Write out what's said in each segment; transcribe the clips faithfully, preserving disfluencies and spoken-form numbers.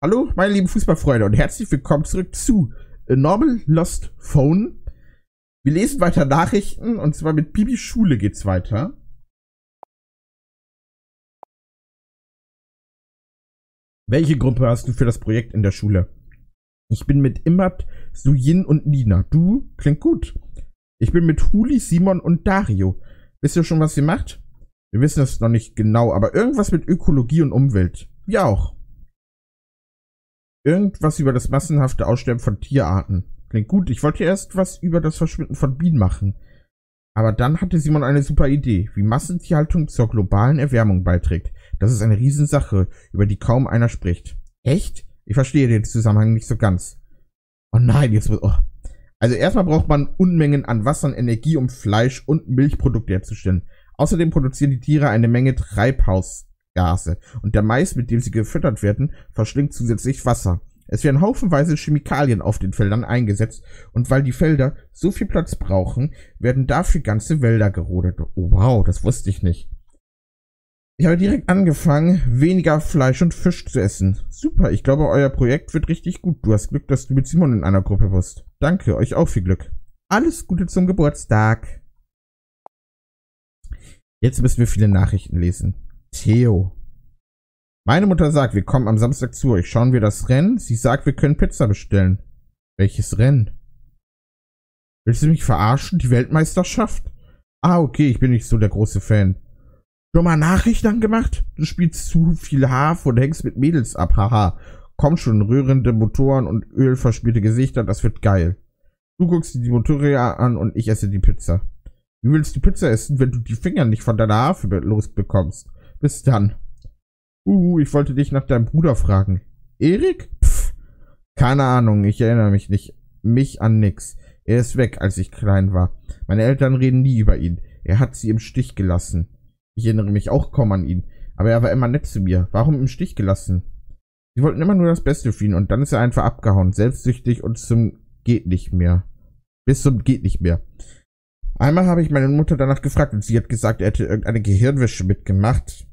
Hallo, meine lieben Fußballfreunde und herzlich willkommen zurück zu A Normal Lost Phone. Wir lesen weiter Nachrichten und zwar mit Bibis Schule geht's weiter. Welche Gruppe hast du für das Projekt in der Schule? Ich bin mit Imad, Sujin und Nina. Du? Klingt gut. Ich bin mit Huli, Simon und Dario. Wisst ihr schon, was ihr macht? Wir wissen es noch nicht genau, aber irgendwas mit Ökologie und Umwelt. Wir auch. Irgendwas über das massenhafte Aussterben von Tierarten. Klingt gut. Ich wollte erst was über das Verschwinden von Bienen machen. Aber dann hatte Simon eine super Idee, wie Massentierhaltung zur globalen Erwärmung beiträgt. Das ist eine Riesensache, über die kaum einer spricht. Echt? Ich verstehe den Zusammenhang nicht so ganz. Oh nein, jetzt muss... Oh. Also erstmal braucht man Unmengen an Wasser und Energie, um Fleisch und Milchprodukte herzustellen. Außerdem produzieren die Tiere eine Menge Treibhaus. Gase. Und der Mais, mit dem sie gefüttert werden, verschlingt zusätzlich Wasser. Es werden haufenweise Chemikalien auf den Feldern eingesetzt und weil die Felder so viel Platz brauchen, werden dafür ganze Wälder gerodet. Oh, wow, das wusste ich nicht. Ich habe direkt angefangen, weniger Fleisch und Fisch zu essen. Super, ich glaube, euer Projekt wird richtig gut. Du hast Glück, dass du mit Simon in einer Gruppe bist. Danke, euch auch viel Glück. Alles Gute zum Geburtstag. Jetzt müssen wir viele Nachrichten lesen. Theo. Meine Mutter sagt, wir kommen am Samstag zu euch. Schauen wir das Rennen? Sie sagt, wir können Pizza bestellen. Welches Rennen? Willst du mich verarschen? Die Weltmeisterschaft? Ah, okay, ich bin nicht so der große Fan. Schon mal Nachrichten angemacht? Du spielst zu viel Harfe und hängst mit Mädels ab, haha. Komm schon, rührende Motoren und ölverspielte Gesichter, das wird geil. Du guckst dir die Motorräder an und ich esse die Pizza. Wie willst du Pizza essen, wenn du die Finger nicht von deiner Harfe losbekommst? Bis dann. Uh, ich wollte dich nach deinem Bruder fragen. Erik? Pff, keine Ahnung, ich erinnere mich nicht. Mich an nix. Er ist weg, als ich klein war. Meine Eltern reden nie über ihn. Er hat sie im Stich gelassen. Ich erinnere mich auch kaum an ihn. Aber er war immer nett zu mir. Warum im Stich gelassen? Sie wollten immer nur das Beste für ihn und dann ist er einfach abgehauen. Selbstsüchtig und zum geht nicht mehr. Bis zum geht nicht mehr. Einmal habe ich meine Mutter danach gefragt und sie hat gesagt, er hätte irgendeine Gehirnwäsche mitgemacht.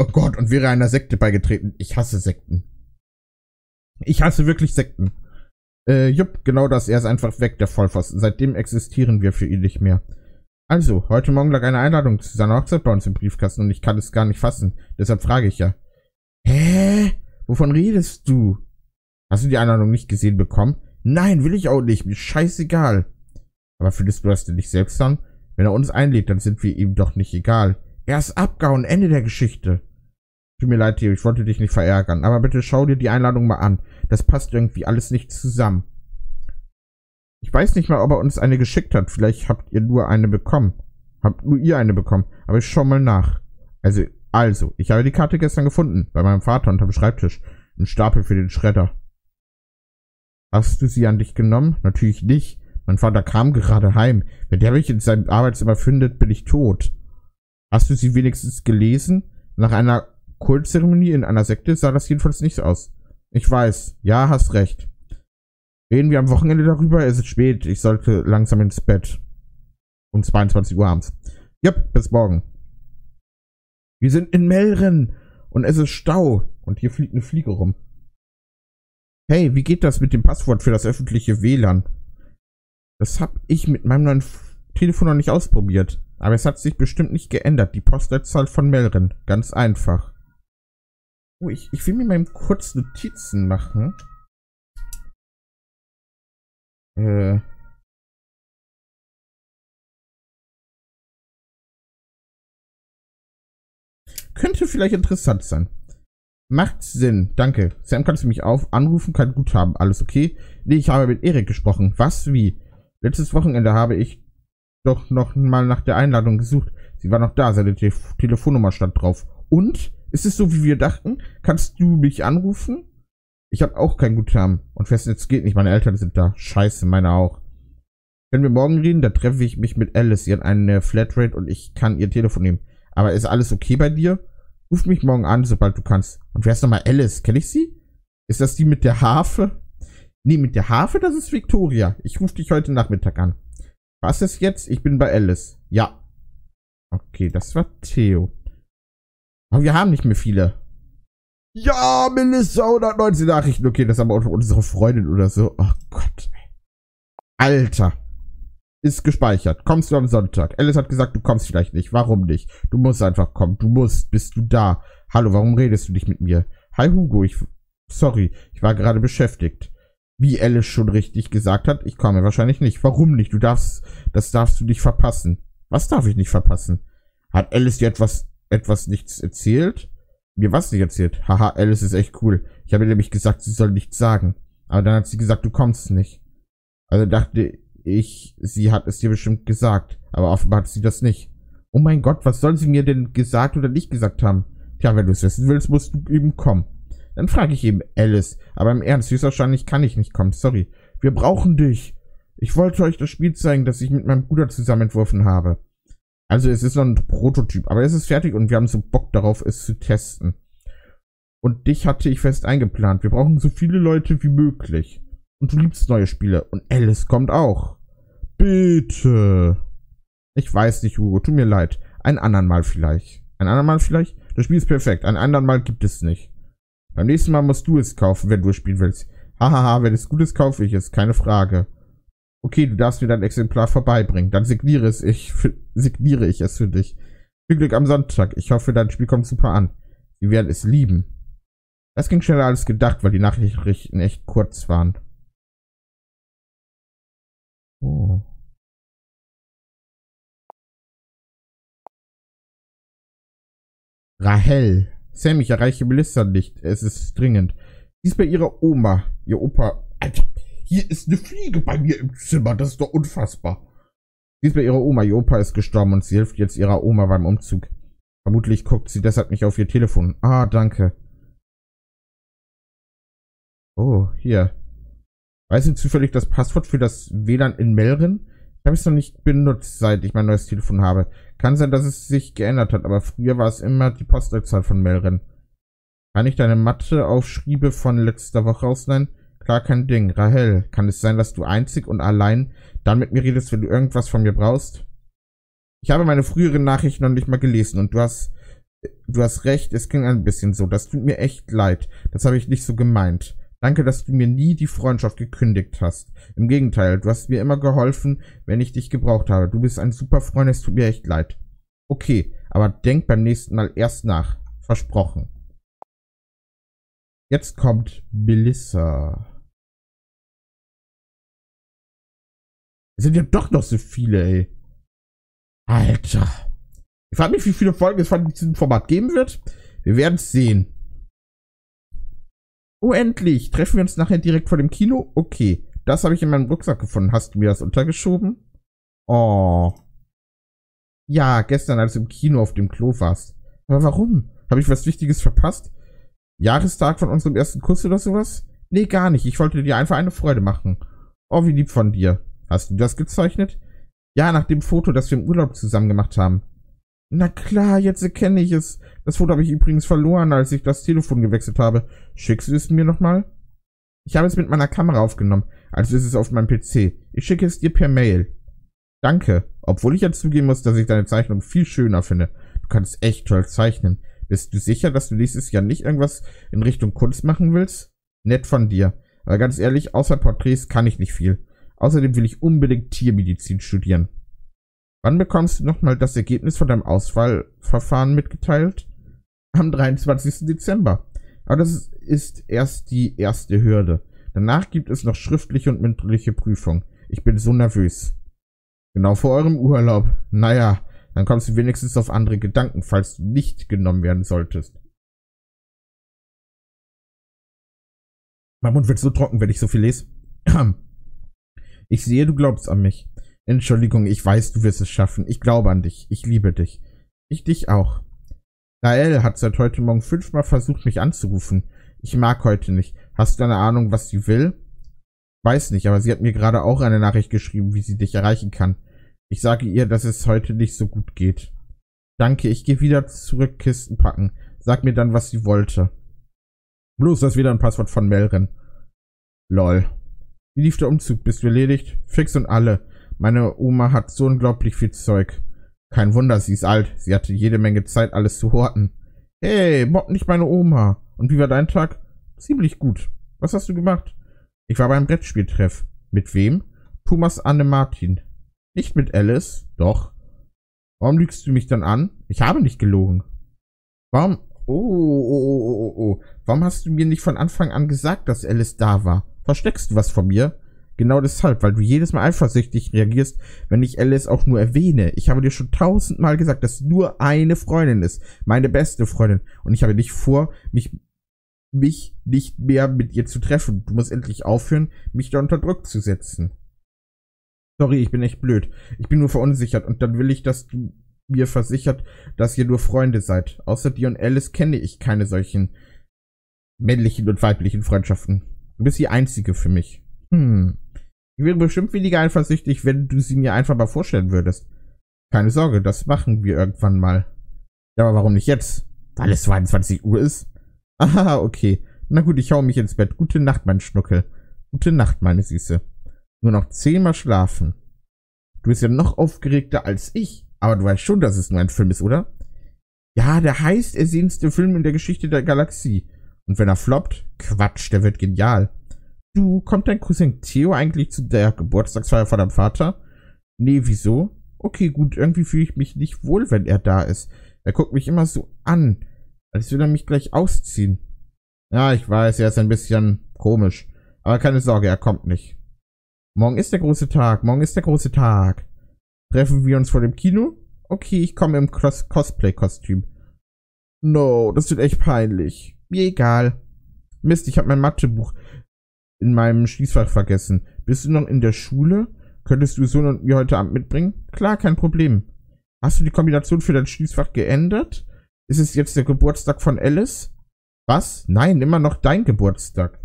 Oh Gott, und wäre einer Sekte beigetreten. Ich hasse Sekten. Ich hasse wirklich Sekten. Äh, jupp, genau das. Er ist einfach weg, der Vollpfosten. Seitdem existieren wir für ihn nicht mehr. Also, heute Morgen lag eine Einladung zu seiner Hochzeit bei uns im Briefkasten und ich kann es gar nicht fassen. Deshalb frage ich ja. Hä? Wovon redest du? Hast du die Einladung nicht gesehen bekommen? Nein, will ich auch nicht. Mir scheißegal. Aber findest du das denn nicht selbst an? Wenn er uns einlädt, dann sind wir ihm doch nicht egal. Er ist abgehauen, Ende der Geschichte. Tut mir leid, Theo, ich wollte dich nicht verärgern, aber bitte schau dir die Einladung mal an. Das passt irgendwie alles nicht zusammen. Ich weiß nicht mal, ob er uns eine geschickt hat. Vielleicht habt ihr nur eine bekommen. Habt nur ihr eine bekommen. Aber ich schau mal nach. Also, also, ich habe die Karte gestern gefunden. Bei meinem Vater unterm Schreibtisch. Ein Stapel für den Schredder. Hast du sie an dich genommen? Natürlich nicht. Mein Vater kam gerade heim. Wenn der mich in seinem Arbeitszimmer findet, bin ich tot. Hast du sie wenigstens gelesen? Nach einer Kultzeremonie in einer Sekte sah das jedenfalls nicht aus. Ich weiß. Ja, hast recht. Reden wir am Wochenende darüber? Es ist spät. Ich sollte langsam ins Bett. Um zweiundzwanzig Uhr abends. Jupp, bis morgen. Wir sind in Melrin und es ist Stau. Und hier fliegt eine Fliege rum. Hey, wie geht das mit dem Passwort für das öffentliche W L A N? Das habe ich mit meinem neuen Telefon noch nicht ausprobiert. Aber es hat sich bestimmt nicht geändert. Die Postleitzahl von Melrin. Ganz einfach. Oh, ich, ich will mir mal kurz Notizen machen. Äh. Könnte vielleicht interessant sein. Macht Sinn. Danke. Sam, kannst du mich auf anrufen? Kein Guthaben. Alles okay? Nee, ich habe mit Erik gesprochen. Was? Wie? Letztes Wochenende habe ich doch noch mal nach der Einladung gesucht. Sie war noch da, seine Te- Telefonnummer stand drauf. Und? Ist es so, wie wir dachten? Kannst du mich anrufen? Ich habe auch kein Guthaben. Und Festnetz geht nicht, meine Eltern sind da. Scheiße, meine auch. Können wir morgen reden? Da treffe ich mich mit Alice. Sie hat eine Flatrate und ich kann ihr Telefon nehmen. Aber ist alles okay bei dir? Ruf mich morgen an, sobald du kannst. Und wer ist nochmal Alice? Kenne ich sie? Ist das die mit der Harfe? Nee, mit der Harfe, das ist Victoria. Ich rufe dich heute Nachmittag an. Was ist jetzt? Ich bin bei Alice. Ja. Okay, das war Theo. Aber wir haben nicht mehr viele. Ja, Melissa, hundertneunzehn Nachrichten. Okay, das haben wir auch schon unsere Freundin oder so. Ach Gott. Alter. Ist gespeichert. Kommst du am Sonntag? Alice hat gesagt, du kommst vielleicht nicht. Warum nicht? Du musst einfach kommen. Du musst. Bist du da? Hallo, warum redest du nicht mit mir? Hi, Hugo. Ich... Sorry, ich war gerade beschäftigt. Wie Alice schon richtig gesagt hat, ich komme wahrscheinlich nicht. Warum nicht? Du darfst... Das darfst du nicht verpassen. Was darf ich nicht verpassen? Hat Alice dir etwas... Etwas nichts erzählt? Mir was nicht erzählt? Haha, Alice ist echt cool. Ich habe ihr nämlich gesagt, sie soll nichts sagen. Aber dann hat sie gesagt, du kommst nicht. Also dachte ich, sie hat es dir bestimmt gesagt. Aber offenbar hat sie das nicht. Oh mein Gott, was soll sie mir denn gesagt oder nicht gesagt haben? Tja, wenn du es wissen willst, musst du eben kommen. Dann frage ich eben Alice. Aber im Ernst, höchstwahrscheinlich kann ich nicht kommen. Sorry. Wir brauchen dich. Ich wollte euch das Spiel zeigen, das ich mit meinem Bruder zusammen entworfen habe. Also es ist noch ein Prototyp, aber es ist fertig und wir haben so Bock darauf, es zu testen. Und dich hatte ich fest eingeplant. Wir brauchen so viele Leute wie möglich. Und du liebst neue Spiele. Und Alice kommt auch. Bitte. Ich weiß nicht, Hugo. Tut mir leid. Ein andern Mal vielleicht. Ein andern Mal vielleicht? Das Spiel ist perfekt. Ein andern Mal gibt es nicht. Beim nächsten Mal musst du es kaufen, wenn du es spielen willst. Hahaha, wenn es gut ist, kaufe ich es. Keine Frage. Okay, du darfst mir dein Exemplar vorbeibringen. Dann signiere es ich, für, signiere ich es für dich. Viel Glück am Sonntag. Ich hoffe, dein Spiel kommt super an. Sie werden es lieben. Das ging schneller als gedacht, weil die Nachrichten echt kurz waren. Oh. Rahel. Sam, ich erreiche Melissa nicht. Es ist dringend. Sie ist bei ihrer Oma. Ihr Opa... Alter. Hier ist eine Fliege bei mir im Zimmer. Das ist doch unfassbar. Sie ist bei ihrer Oma. Ihr Opa ist gestorben und sie hilft jetzt ihrer Oma beim Umzug. Vermutlich guckt sie deshalb nicht auf ihr Telefon. Ah, danke. Oh, hier. Weißt du zufällig das Passwort für das W L A N in Melrin? Ich habe es noch nicht benutzt, seit ich mein neues Telefon habe. Kann sein, dass es sich geändert hat, aber früher war es immer die Postleitzahl von Melrin. Kann ich deine Mathe-Aufschriebe von letzter Woche ausleihen? Klar, kein Ding. Rahel, kann es sein, dass du einzig und allein dann mit mir redest, wenn du irgendwas von mir brauchst? Ich habe meine früheren Nachrichten noch nicht mal gelesen und du hast du hast recht, es ging ein bisschen so. Das tut mir echt leid. Das habe ich nicht so gemeint. Danke, dass du mir nie die Freundschaft gekündigt hast. Im Gegenteil, du hast mir immer geholfen, wenn ich dich gebraucht habe. Du bist ein super Freund, es tut mir echt leid. Okay, aber denk beim nächsten Mal erst nach. Versprochen. Jetzt kommt Melissa. Es sind ja doch noch so viele, ey. Alter. Ich frage mich, wie viele Folgen es von diesem Format geben wird. Wir werden es sehen. Oh, endlich. Treffen wir uns nachher direkt vor dem Kino? Okay. Das habe ich in meinem Rucksack gefunden. Hast du mir das untergeschoben? Oh. Ja, gestern, als du im Kino auf dem Klo warst. Aber warum? Habe ich was Wichtiges verpasst? Jahrestag von unserem ersten Kuss oder sowas? Nee, gar nicht. Ich wollte dir einfach eine Freude machen. Oh, wie lieb von dir. Hast du das gezeichnet? Ja, nach dem Foto, das wir im Urlaub zusammen gemacht haben. Na klar, jetzt erkenne ich es. Das Foto habe ich übrigens verloren, als ich das Telefon gewechselt habe. Schickst du es mir nochmal? Ich habe es mit meiner Kamera aufgenommen. Also ist es auf meinem P C. Ich schicke es dir per Mail. Danke. Obwohl ich jetzt zugeben muss, dass ich deine Zeichnung viel schöner finde. Du kannst echt toll zeichnen. Bist du sicher, dass du nächstes Jahr nicht irgendwas in Richtung Kunst machen willst? Nett von dir. Aber ganz ehrlich, außer Porträts kann ich nicht viel. Außerdem will ich unbedingt Tiermedizin studieren. Wann bekommst du nochmal das Ergebnis von deinem Auswahlverfahren mitgeteilt? Am dreiundzwanzigsten Dezember. Aber das ist erst die erste Hürde. Danach gibt es noch schriftliche und mündliche Prüfung. Ich bin so nervös. Genau vor eurem Urlaub. Naja. Dann kommst du wenigstens auf andere Gedanken, falls du nicht genommen werden solltest. Mein Mund wird so trocken, wenn ich so viel lese. Ich sehe, du glaubst an mich. Entschuldigung, ich weiß, du wirst es schaffen. Ich glaube an dich. Ich liebe dich. Ich dich auch. Rahel hat seit heute Morgen fünfmal versucht, mich anzurufen. Ich mag heute nicht. Hast du eine Ahnung, was sie will? Weiß nicht, aber sie hat mir gerade auch eine Nachricht geschrieben, wie sie dich erreichen kann. Ich sage ihr, dass es heute nicht so gut geht. Danke, ich gehe wieder zurück Kisten packen. Sag mir dann, was sie wollte. Bloß das wieder ein Passwort von Melrin. Lol. Wie lief der Umzug? Bist du erledigt? Fix und alle. Meine Oma hat so unglaublich viel Zeug. Kein Wunder, sie ist alt. Sie hatte jede Menge Zeit, alles zu horten. Hey, mobb nicht meine Oma. Und wie war dein Tag? Ziemlich gut. Was hast du gemacht? Ich war beim Brettspieltreff. Mit wem? Thomas, Anne, Martin. Nicht mit Alice? Doch. Warum lügst du mich dann an? Ich habe nicht gelogen. Warum... Oh, oh, oh, oh, oh. Warum hast du mir nicht von Anfang an gesagt, dass Alice da war? Versteckst du was von mir? Genau deshalb, weil du jedes Mal eifersüchtig reagierst, wenn ich Alice auch nur erwähne. Ich habe dir schon tausendmal gesagt, dass sie nur eine Freundin ist. Meine beste Freundin. Und ich habe nicht vor, mich, mich nicht mehr mit ihr zu treffen. Du musst endlich aufhören, mich da unter Druck zu setzen. Sorry, ich bin echt blöd. Ich bin nur verunsichert. Und dann will ich, dass du mir versichert, dass ihr nur Freunde seid. Außer dir und Alice kenne ich keine solchen männlichen und weiblichen Freundschaften. Du bist die einzige für mich. Hm. Ich wäre bestimmt weniger eifersüchtig, wenn du sie mir einfach mal vorstellen würdest. Keine Sorge, das machen wir irgendwann mal. Ja, aber warum nicht jetzt? Weil es zweiundzwanzig Uhr ist? Aha, okay. Na gut, ich hau mich ins Bett. Gute Nacht, mein Schnuckel. Gute Nacht, meine Süße. Nur noch zehnmal schlafen. Du bist ja noch aufgeregter als ich. Aber du weißt schon, dass es nur ein Film ist, oder? Ja, der heißt ersehnste Film in der Geschichte der Galaxie. Und wenn er floppt, Quatsch, der wird genial. Du, kommt dein Cousin Theo eigentlich zu der Geburtstagsfeier von deinem Vater? Nee, wieso? Okay, gut, irgendwie fühle ich mich nicht wohl, wenn er da ist. Er guckt mich immer so an, als würde er mich gleich ausziehen. Ja, ich weiß, er ist ein bisschen komisch. Aber keine Sorge, er kommt nicht. Morgen ist der große Tag, morgen ist der große Tag. Treffen wir uns vor dem Kino? Okay, ich komme im Cos- Cosplay-Kostüm. No, das wird echt peinlich. Mir egal. Mist, ich habe mein Mathebuch in meinem Schließfach vergessen. Bist du noch in der Schule? Könntest du Sohn und mir heute Abend mitbringen? Klar, kein Problem. Hast du die Kombination für dein Schließfach geändert? Ist es jetzt der Geburtstag von Alice? Was? Nein, immer noch dein Geburtstag.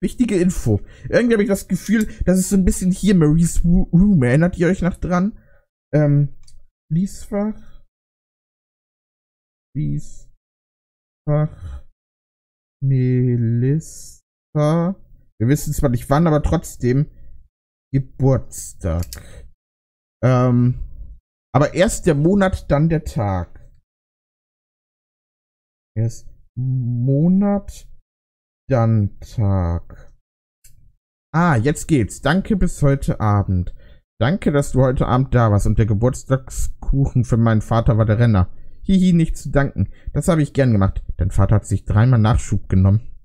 Wichtige Info. Irgendwie habe ich das Gefühl, dass es so ein bisschen hier Marie's Room. Erinnert ihr euch noch dran? Ähm, Schließfach. Schließfach. Melissa. Wir wissen zwar nicht wann, aber trotzdem Geburtstag. Ähm, aber erst der Monat, dann der Tag. Erst Monat, dann Tag. Ah, jetzt geht's. Danke bis heute Abend. Danke, dass du heute Abend da warst und der Geburtstagskuchen für meinen Vater war der Renner. Hihi, nicht zu danken. Das habe ich gern gemacht. Dein Vater hat sich dreimal Nachschub genommen.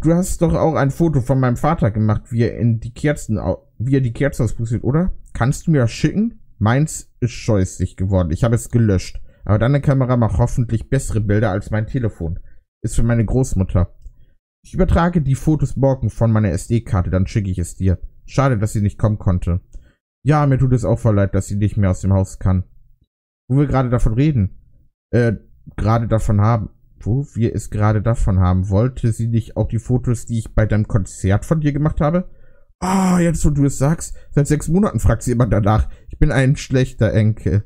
Du hast doch auch ein Foto von meinem Vater gemacht, wie er in die Kerzen, wie er die Kerzen auspustet, oder? Kannst du mir das schicken? Meins ist scheußlich geworden. Ich habe es gelöscht. Aber deine Kamera macht hoffentlich bessere Bilder als mein Telefon. Ist für meine Großmutter. Ich übertrage die Fotos morgen von meiner S D-Karte, dann schicke ich es dir. Schade, dass sie nicht kommen konnte. Ja, mir tut es auch voll leid, dass sie nicht mehr aus dem Haus kann. Wo wir gerade davon reden, äh, gerade davon haben, wo wir es gerade davon haben, wollte sie nicht auch die Fotos, die ich bei deinem Konzert von dir gemacht habe? Ah, oh, jetzt wo du es sagst, seit sechs Monaten fragt sie immer danach. Ich bin ein schlechter Enkel.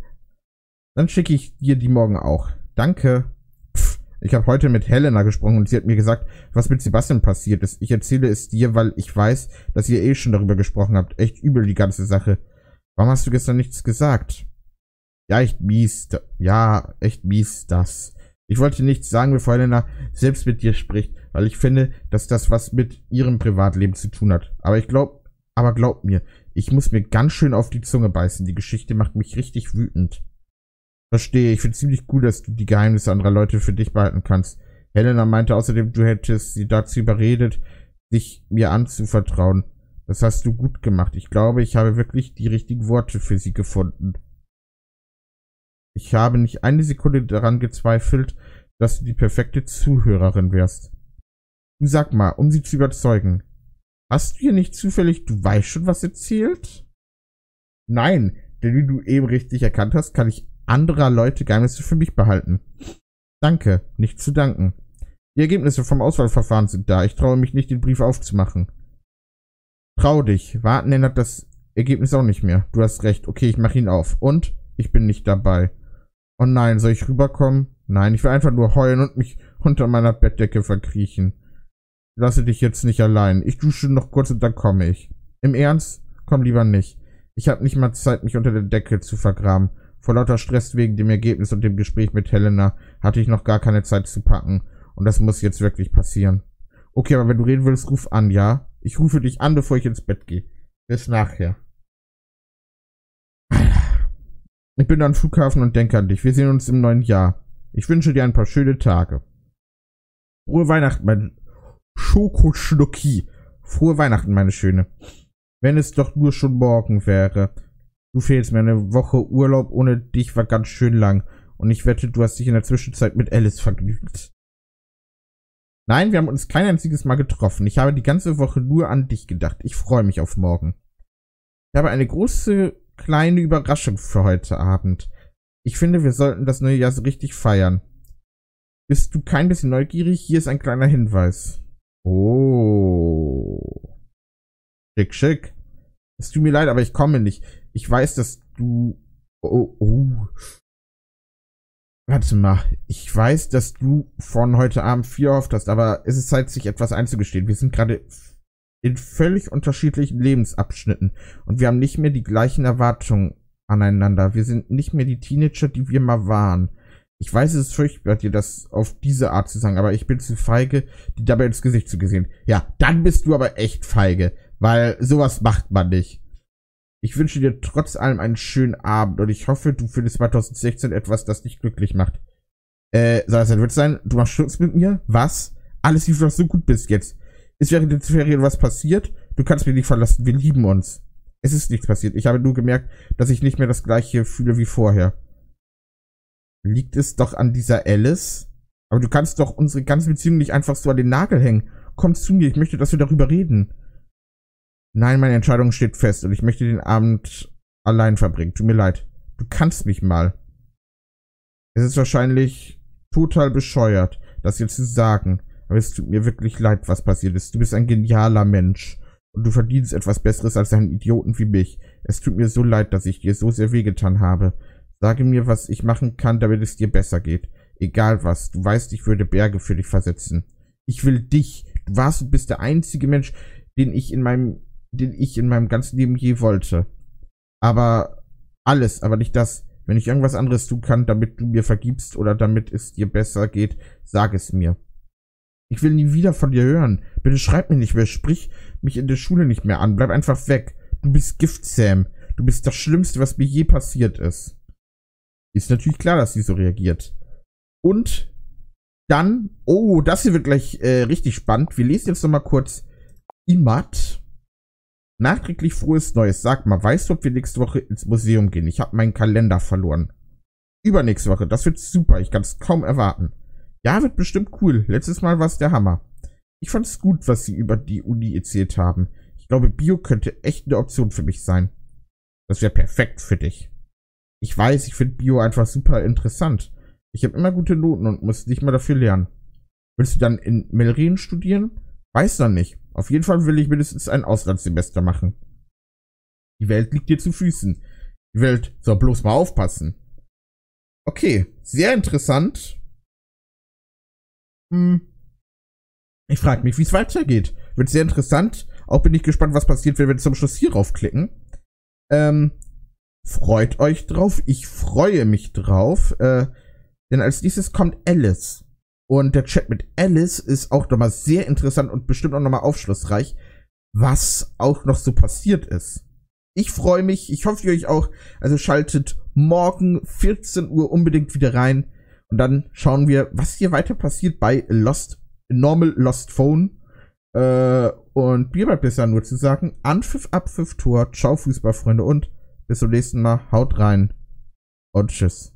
Dann schicke ich dir die morgen auch. Danke. Pff, ich habe heute mit Helena gesprochen und sie hat mir gesagt, was mit Sebastian passiert ist. Ich erzähle es dir, weil ich weiß, dass ihr eh schon darüber gesprochen habt. Echt übel die ganze Sache. Warum hast du gestern nichts gesagt? Ja, echt mies. Ja, echt mies das. Ich wollte nichts sagen, bevor Helena selbst mit dir spricht, weil ich finde, dass das was mit ihrem Privatleben zu tun hat. Aber ich glaub, aber glaub mir, ich muss mir ganz schön auf die Zunge beißen. Die Geschichte macht mich richtig wütend. Verstehe, ich finde ziemlich gut, dass du die Geheimnisse anderer Leute für dich behalten kannst. Helena meinte außerdem, du hättest sie dazu überredet, sich mir anzuvertrauen. Das hast du gut gemacht. Ich glaube, ich habe wirklich die richtigen Worte für sie gefunden. Ich habe nicht eine Sekunde daran gezweifelt, dass du die perfekte Zuhörerin wärst. Du sag mal, um sie zu überzeugen, hast du hier nicht zufällig, du weißt schon, was erzählt? Nein, denn wie du eben richtig erkannt hast, kann ich anderer Leute Geheimnisse für mich behalten. Danke, nicht zu danken. Die Ergebnisse vom Auswahlverfahren sind da. Ich traue mich nicht, den Brief aufzumachen. Trau dich. Warten ändert das Ergebnis auch nicht mehr. Du hast recht. Okay, ich mache ihn auf. Und? Ich bin nicht dabei. Oh nein, soll ich rüberkommen? Nein, ich will einfach nur heulen und mich unter meiner Bettdecke verkriechen. Lasse dich jetzt nicht allein. Ich dusche noch kurz und dann komme ich. Im Ernst? Komm lieber nicht. Ich habe nicht mal Zeit, mich unter der Decke zu vergraben. Vor lauter Stress wegen dem Ergebnis und dem Gespräch mit Helena hatte ich noch gar keine Zeit zu packen. Und das muss jetzt wirklich passieren. Okay, aber wenn du reden willst, ruf an, ja? Ich rufe dich an, bevor ich ins Bett gehe. Bis nachher. Ich bin am Flughafen und denke an dich. Wir sehen uns im neuen Jahr. Ich wünsche dir ein paar schöne Tage. Frohe Weihnachten, mein Schokoschnucki. Frohe Weihnachten, meine Schöne. Wenn es doch nur schon morgen wäre. Du fehlst mir. Eine Woche Urlaub ohne dich war ganz schön lang. Und ich wette, du hast dich in der Zwischenzeit mit Alice vergnügt. Nein, wir haben uns kein einziges Mal getroffen. Ich habe die ganze Woche nur an dich gedacht. Ich freue mich auf morgen. Ich habe eine große, kleine Überraschung für heute Abend. Ich finde, wir sollten das neue Jahr so richtig feiern. Bist du kein bisschen neugierig? Hier ist ein kleiner Hinweis. Oh. Schick, schick. Es tut mir leid, aber ich komme nicht. Ich weiß, dass du... Oh, oh. Warte mal, ich weiß, dass du von heute Abend viel erhofft hast, aber es ist Zeit, sich etwas einzugestehen. Wir sind gerade in völlig unterschiedlichen Lebensabschnitten und wir haben nicht mehr die gleichen Erwartungen aneinander. Wir sind nicht mehr die Teenager, die wir mal waren. Ich weiß, es ist furchtbar, dir das auf diese Art zu sagen, aber ich bin zu feige, dir dabei ins Gesicht zu gesehen. Ja, dann bist du aber echt feige, weil sowas macht man nicht. Ich wünsche dir trotz allem einen schönen Abend und ich hoffe, du findest zweitausendsechzehn etwas, das dich glücklich macht. Äh, soll das ein Witz sein? Du machst Schluss mit mir? Was? Alles lief doch so gut bis jetzt. Ist während der Ferien was passiert? Du kannst mich nicht verlassen, wir lieben uns. Es ist nichts passiert. Ich habe nur gemerkt, dass ich nicht mehr das Gleiche fühle wie vorher. Liegt es doch an dieser Alice? Aber du kannst doch unsere ganze Beziehung nicht einfach so an den Nagel hängen. Komm zu mir, ich möchte, dass wir darüber reden. Nein, meine Entscheidung steht fest und ich möchte den Abend allein verbringen. Tut mir leid. Du kannst mich mal. Es ist wahrscheinlich total bescheuert, das jetzt zu sagen. Aber es tut mir wirklich leid, was passiert ist. Du bist ein genialer Mensch. Und du verdienst etwas Besseres als einen Idioten wie mich. Es tut mir so leid, dass ich dir so sehr wehgetan habe. Sage mir, was ich machen kann, damit es dir besser geht. Egal was. Du weißt, ich würde Berge für dich versetzen. Ich will dich. Du warst und bist der einzige Mensch, den ich in meinem... den ich in meinem ganzen Leben je wollte. Aber alles, aber nicht das. Wenn ich irgendwas anderes tun kann, damit du mir vergibst oder damit es dir besser geht, sag es mir. Ich will nie wieder von dir hören. Bitte schreib mir nicht mehr, sprich mich in der Schule nicht mehr an. Bleib einfach weg. Du bist Gift, Sam. Du bist das Schlimmste, was mir je passiert ist. Ist natürlich klar, dass sie so reagiert. Und dann, oh, das hier wird gleich äh, richtig spannend. Wir lesen jetzt nochmal kurz Imat. Nachträglich frohes Neues. Sag mal, weißt du, ob wir nächste Woche ins Museum gehen? Ich habe meinen Kalender verloren. Übernächste Woche. Das wird super. Ich kann es kaum erwarten. Ja, wird bestimmt cool. Letztes Mal war es der Hammer. Ich fand es gut, was sie über die Uni erzählt haben. Ich glaube, Bio könnte echt eine Option für mich sein. Das wäre perfekt für dich. Ich weiß, ich finde Bio einfach super interessant. Ich habe immer gute Noten und muss nicht mal dafür lernen. Willst du dann in Melrin studieren? Weiß noch nicht. Auf jeden Fall will ich mindestens ein Auslandssemester machen. Die Welt liegt dir zu Füßen. Die Welt soll bloß mal aufpassen. Okay, sehr interessant. Hm. Ich frage mich, wie es weitergeht. Wird sehr interessant. Auch bin ich gespannt, was passiert, wenn wir zum Schluss hier raufklicken. Ähm, freut euch drauf. Ich freue mich drauf. Äh, denn als nächstes kommt Alice. Und der Chat mit Alice ist auch nochmal sehr interessant und bestimmt auch nochmal aufschlussreich, was auch noch so passiert ist. Ich freue mich, ich hoffe, ihr euch auch. Also schaltet morgen vierzehn Uhr unbedingt wieder rein. Und dann schauen wir, was hier weiter passiert bei Lost, Normal Lost Phone. Äh, und mir bleibt besser nur zu sagen, Anpfiff, Abpfiff, Tor, ciao Fußballfreunde und bis zum nächsten Mal. Haut rein und tschüss.